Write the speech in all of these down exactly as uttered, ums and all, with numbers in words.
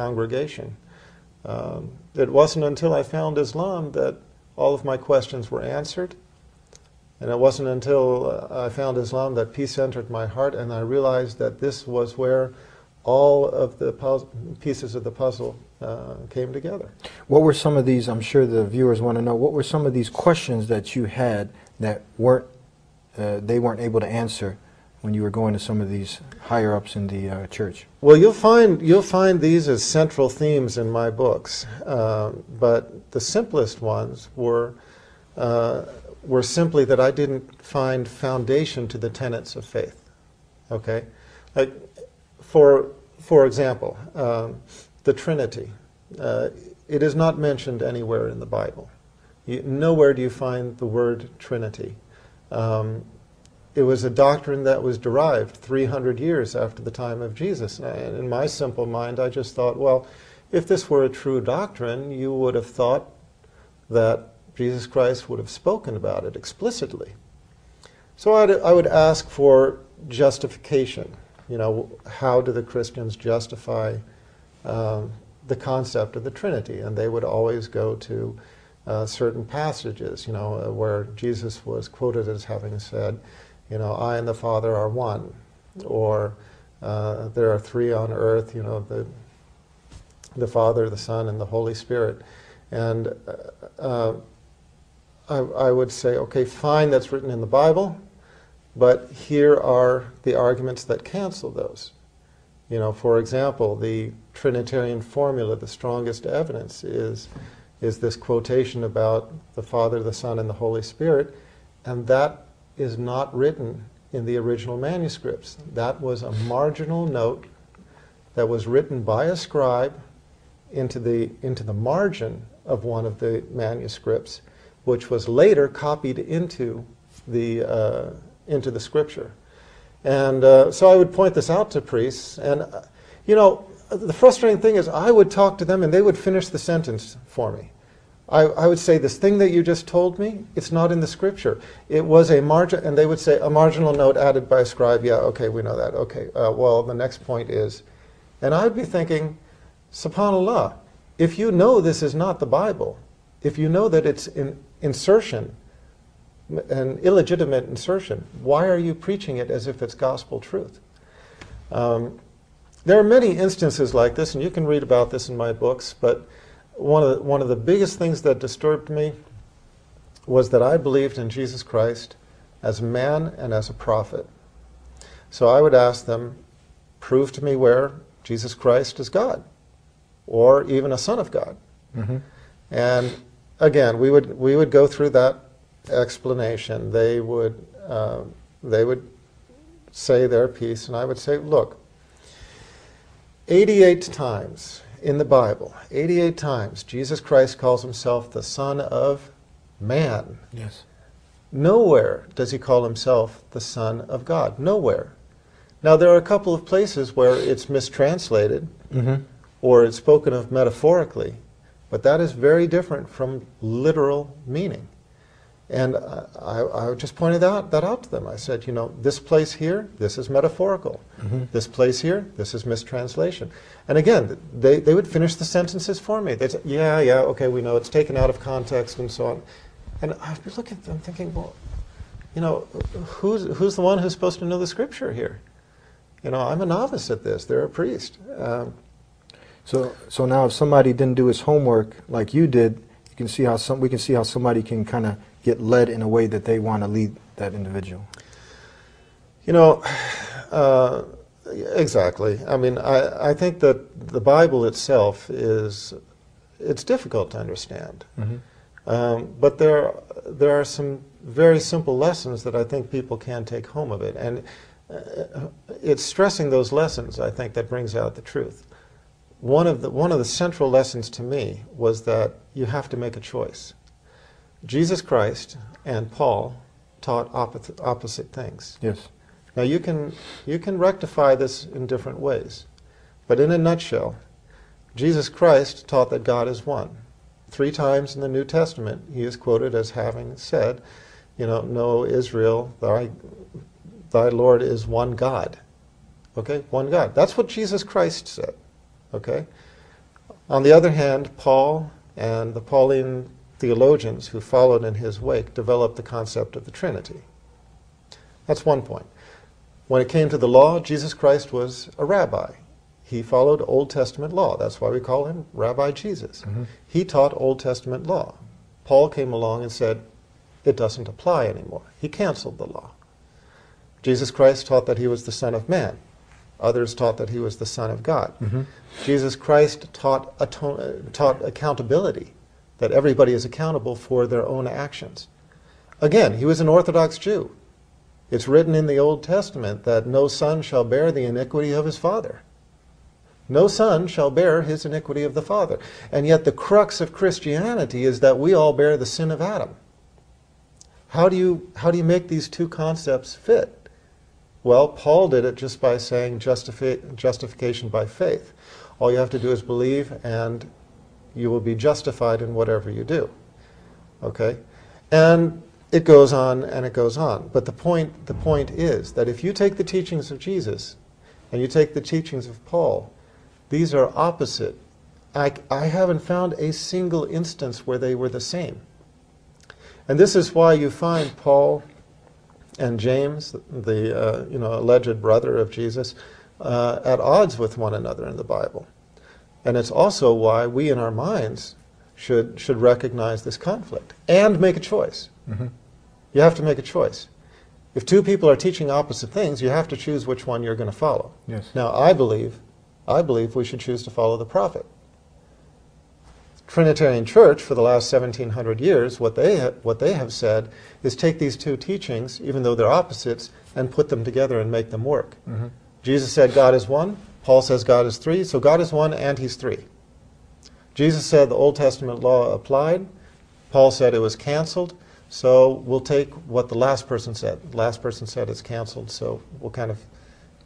congregation. Um, it wasn't until I found Islam that all of my questions were answered. And it wasn't until I found Islam that peace entered my heart and I realized that this was where all of the pieces of the puzzle uh, came together. What were some of these, I'm sure the viewers want to know, what were some of these questions that you had that weren't, uh, they weren't able to answer when you were going to some of these higher-ups in the uh, church? Well, you'll find, you'll find these as central themes in my books, uh, but the simplest ones were, uh, were simply that I didn't find foundation to the tenets of faith, okay? Like, for, for example, um, the Trinity, uh, it is not mentioned anywhere in the Bible. You, nowhere do you find the word Trinity. Um, It was a doctrine that was derived three hundred years after the time of Jesus. And in my simple mind, I just thought, well, if this were a true doctrine, you would have thought that Jesus Christ would have spoken about it explicitly. So I'd, I would ask for justification. You know, how do the Christians justify um, the concept of the Trinity? And they would always go to uh, certain passages, you know, where Jesus was quoted as having said, you know, I and the Father are one, or uh, there are three on earth, you know, the, the Father, the Son, and the Holy Spirit. And uh, I, I would say, okay, fine, that's written in the Bible, but here are the arguments that cancel those. You know, for example, the Trinitarian formula, the strongest evidence is, is this quotation about the Father, the Son, and the Holy Spirit, and that is not written in the original manuscripts. That was a marginal note that was written by a scribe into the, into the margin of one of the manuscripts, which was later copied into the, uh, into the scripture. And uh, so I would point this out to priests, and uh, you know, the frustrating thing is I would talk to them and they would finish the sentence for me. I, I would say, this thing that you just told me, it's not in the scripture. It was a margin, and they would say, a marginal note added by a scribe, yeah, okay, we know that, okay, uh, well, the next point is, and I'd be thinking, subhanAllah, if you know this is not the Bible, if you know that it's an insertion, an illegitimate insertion, why are you preaching it as if it's gospel truth? Um, there are many instances like this, and you can read about this in my books, but One of, the, one of the biggest things that disturbed me was that I believed in Jesus Christ as a man and as a prophet. So I would ask them, prove to me where Jesus Christ is God, or even a son of God. Mm-hmm. And again, we would, we would go through that explanation. They would, uh, they would say their piece, and I would say, look, eighty-eight times, in the Bible, eighty-eight times, Jesus Christ calls himself the Son of Man. Yes. Nowhere does he call himself the Son of God. Nowhere. Now, there are a couple of places where it's mistranslated, mm-hmm, or it's spoken of metaphorically, but that is very different from literal meaning. And I, I just pointed out, that out to them. I said, you know, this place here, this is metaphorical. Mm-hmm. This place here, this is mistranslation. And again, they, they would finish the sentences for me. They'd say, yeah, yeah, okay, we know it's taken out of context and so on. And I'd be looking at them thinking, well, you know, who's, who's the one who's supposed to know the scripture here? You know, I'm a novice at this. They're a priest. Um, so, so now if somebody didn't do his homework like you did, you can see how some, we can see how somebody can kind of get led in a way that they want to lead that individual? You know, uh, exactly. I mean, I, I think that the Bible itself is, it's difficult to understand. Mm-hmm. Um, but there, there are some very simple lessons that I think people can take home of it. And uh, it's stressing those lessons, I think, that brings out the truth. One of the, one of the central lessons to me was that you have to make a choice. Jesus Christ and Paul taught opposite, opposite things. Yes. Now you can, you can rectify this in different ways, but in a nutshell, Jesus Christ taught that God is one. Three times in the New Testament he is quoted as having said, you know, know Israel, thy, thy Lord is one God. Okay, one God. That's what Jesus Christ said. Okay? On the other hand, Paul and the Pauline theologians who followed in his wake developed the concept of the Trinity. That's one point. When it came to the law, Jesus Christ was a rabbi. He followed Old Testament law. That's why we call him Rabbi Jesus. Mm-hmm. He taught Old Testament law. Paul came along and said, it doesn't apply anymore. He canceled the law. Jesus Christ taught that he was the Son of Man. Others taught that he was the Son of God. Mm-hmm. Jesus Christ taught, taught accountability, that everybody is accountable for their own actions. Again, he was an Orthodox Jew. It's written in the Old Testament that no son shall bear the iniquity of his father. No son shall bear his iniquity of the father. And yet the crux of Christianity is that we all bear the sin of Adam. How do you, how do you make these two concepts fit? Well, Paul did it just by saying justifi- justification by faith. All you have to do is believe, and you will be justified in whatever you do. Okay? And it goes on and it goes on. But the point, the point is that if you take the teachings of Jesus and you take the teachings of Paul, these are opposite. I, I haven't found a single instance where they were the same. And this is why you find Paul and James, the uh, you know, alleged brother of Jesus, uh, at odds with one another in the Bible. And it's also why we in our minds should, should recognize this conflict and make a choice. Mm-hmm. You have to make a choice. If two people are teaching opposite things, you have to choose which one you're going to follow. Yes. Now, I believe, I believe we should choose to follow the prophet. Trinitarian Church, for the last seventeen hundred years, what they, ha what they have said is take these two teachings, even though they're opposites, and put them together and make them work. Mm-hmm. Jesus said God is one. Paul says God is three. So God is one and he's three. Jesus said the Old Testament law applied. Paul said it was canceled. So we'll take what the last person said. The last person said it's canceled, so we'll kind of...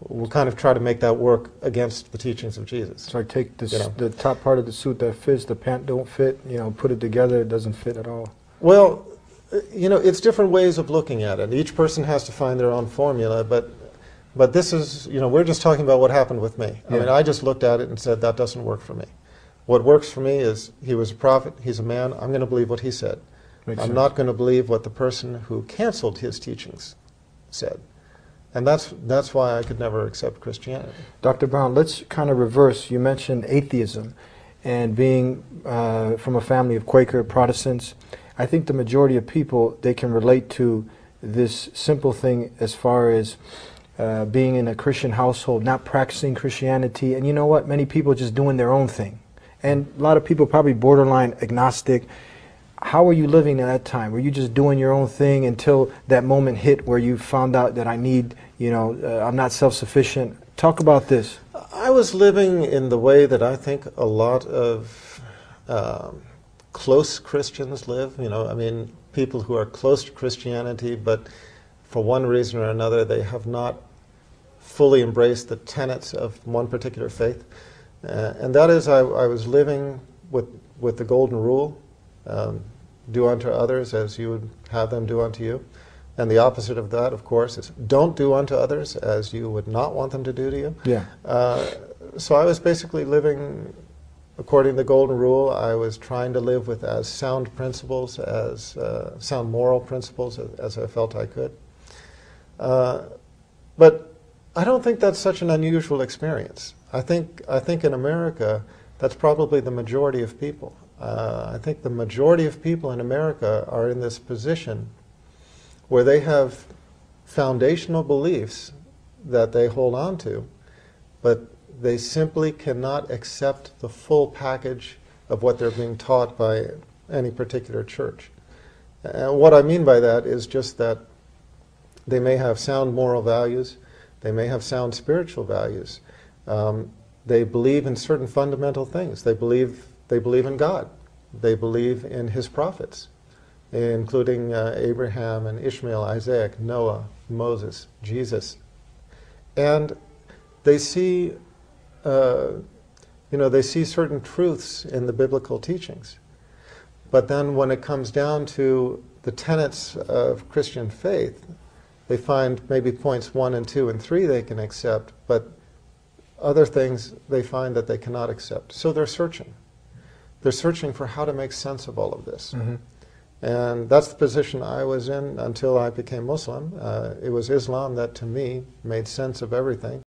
we'll kind of try to make that work against the teachings of Jesus. So I take this, you know, the top part of the suit that fits, the pant don't fit, you know, put it together, it doesn't fit at all. Well, you know, it's different ways of looking at it. Each person has to find their own formula, but but this is, you know, we're just talking about what happened with me. I yeah. mean, I just looked at it and said, that doesn't work for me. What works for me is he was a prophet, he's a man, I'm going to believe what he said. Makes I'm sense. Not going to believe what the person who canceled his teachings said. And that's, that's why I could never accept Christianity. Doctor Brown, let's kind of reverse. You mentioned atheism and being uh, from a family of Quaker Protestants. I think the majority of people, they can relate to this simple thing as far as uh, being in a Christian household, not practicing Christianity. And you know what? Many people just doing their own thing. And a lot of people probably borderline agnostic. How were you living at that time? Were you just doing your own thing until that moment hit where you found out that I need, you know, uh, I'm not self-sufficient? Talk about this. I was living in the way that I think a lot of um, close Christians live. You know, I mean, people who are close to Christianity, but for one reason or another, they have not fully embraced the tenets of one particular faith. Uh, and that is, I, I was living with, with the Golden Rule. Um, Do unto others as you would have them do unto you. And the opposite of that, of course, is don't do unto others as you would not want them to do to you. Yeah. Uh, so I was basically living according to the Golden Rule. I was trying to live with as sound principles, as uh, sound moral principles as, as I felt I could. Uh, but I don't think that's such an unusual experience. I think, I think in America, that's probably the majority of people. Uh, I think the majority of people in America are in this position where they have foundational beliefs that they hold on to, but they simply cannot accept the full package of what they're being taught by any particular church. And what I mean by that is just that they may have sound moral values, they may have sound spiritual values, um, they believe in certain fundamental things, they believe They believe in God. They believe in his prophets, including uh, Abraham and Ishmael, Isaac, Noah, Moses, Jesus. And they see, uh, you know, they see certain truths in the biblical teachings. But then when it comes down to the tenets of Christian faith, they find maybe points one and two and three they can accept, but Other things they find that they cannot accept. So they're searching. They're searching for how to make sense of all of this. Mm-hmm. And that's the position I was in until I became Muslim. Uh, it was Islam that, to me, made sense of everything.